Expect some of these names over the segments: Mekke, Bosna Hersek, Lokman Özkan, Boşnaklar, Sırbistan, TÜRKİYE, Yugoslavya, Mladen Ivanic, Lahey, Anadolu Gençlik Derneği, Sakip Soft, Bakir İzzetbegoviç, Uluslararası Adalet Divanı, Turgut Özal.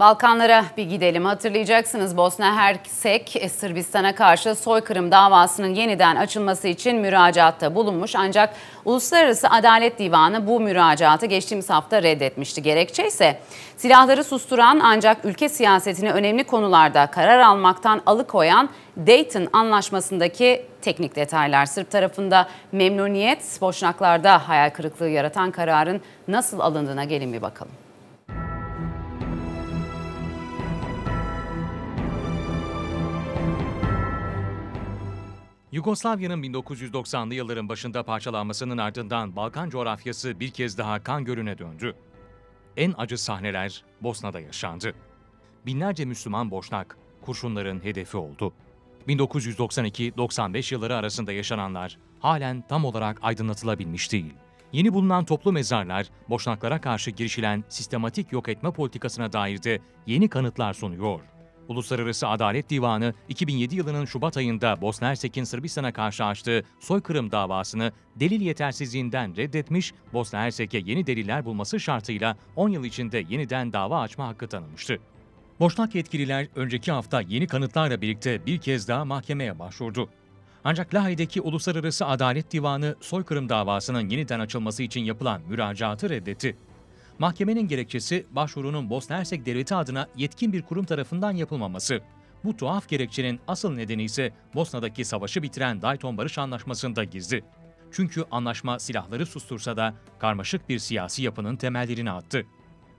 Balkanlara bir gidelim. Hatırlayacaksınız, Bosna Hersek, Sırbistan'a karşı soykırım davasının yeniden açılması için müracaatta bulunmuş. Ancak Uluslararası Adalet Divanı bu müracaatı geçtiğimiz hafta reddetmişti. Gerekçe ise silahları susturan ancak ülke siyasetini önemli konularda karar almaktan alıkoyan Dayton Anlaşması'ndaki teknik detaylar. Sırp tarafında memnuniyet, Boşnaklarda hayal kırıklığı yaratan kararın nasıl alındığına gelin bir bakalım. Yugoslavya'nın 1990'lı yılların başında parçalanmasının ardından Balkan coğrafyası bir kez daha kan gölüne döndü. En acı sahneler Bosna'da yaşandı. Binlerce Müslüman Boşnak kurşunların hedefi oldu. 1992-95 yılları arasında yaşananlar halen tam olarak aydınlatılabilmiş değil. Yeni bulunan toplu mezarlar Boşnaklara karşı girişilen sistematik yok etme politikasına dair de yeni kanıtlar sunuyor. Uluslararası Adalet Divanı 2007 yılının Şubat ayında Bosna Hersek'in Sırbistan'a karşı açtığı soykırım davasını delil yetersizliğinden reddetmiş, Bosna Hersek'e yeni deliller bulması şartıyla 10 yıl içinde yeniden dava açma hakkı tanımıştı. Boşnak yetkililer önceki hafta yeni kanıtlarla birlikte bir kez daha mahkemeye başvurdu. Ancak Lahey'deki Uluslararası Adalet Divanı soykırım davasının yeniden açılması için yapılan müracaatı reddetti. Mahkemenin gerekçesi başvurunun Bosna Hersek Devleti adına yetkin bir kurum tarafından yapılmaması. Bu tuhaf gerekçenin asıl nedeni ise Bosna'daki savaşı bitiren Dayton Barış Anlaşması'nda gizli. Çünkü anlaşma silahları sustursa da karmaşık bir siyasi yapının temellerini attı.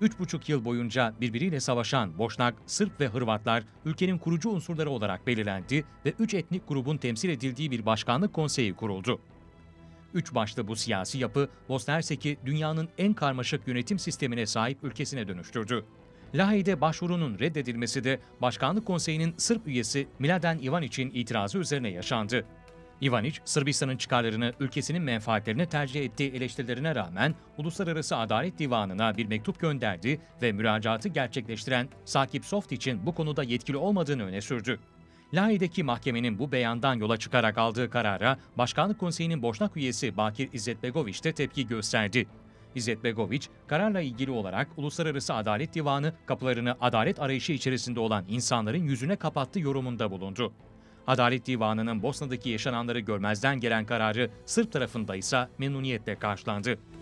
3,5 yıl boyunca birbiriyle savaşan Boşnak, Sırp ve Hırvatlar ülkenin kurucu unsurları olarak belirlendi ve 3 etnik grubun temsil edildiği bir başkanlık konseyi kuruldu. Üç başlı bu siyasi yapı, Bosna Hersek'i dünyanın en karmaşık yönetim sistemine sahip ülkesine dönüştürdü. Lahey'de başvurunun reddedilmesi de Başkanlık Konseyi'nin Sırp üyesi Mladen Ivanic'in itirazı üzerine yaşandı. Ivanic, Sırbistan'ın çıkarlarını ülkesinin menfaatlerine tercih ettiği eleştirilerine rağmen Uluslararası Adalet Divanı'na bir mektup gönderdi ve müracaatı gerçekleştiren Sakip Soft için bu konuda yetkili olmadığını öne sürdü. Lahey'deki mahkemenin bu beyandan yola çıkarak aldığı karara Başkanlık Konseyi'nin Boşnak üyesi Bakir İzzetbegoviç de tepki gösterdi. İzzetbegoviç, kararla ilgili olarak Uluslararası Adalet Divanı kapılarını adalet arayışı içerisinde olan insanların yüzüne kapattı yorumunda bulundu. Adalet Divanı'nın Bosna'daki yaşananları görmezden gelen kararı Sırp tarafında ise memnuniyetle karşılandı.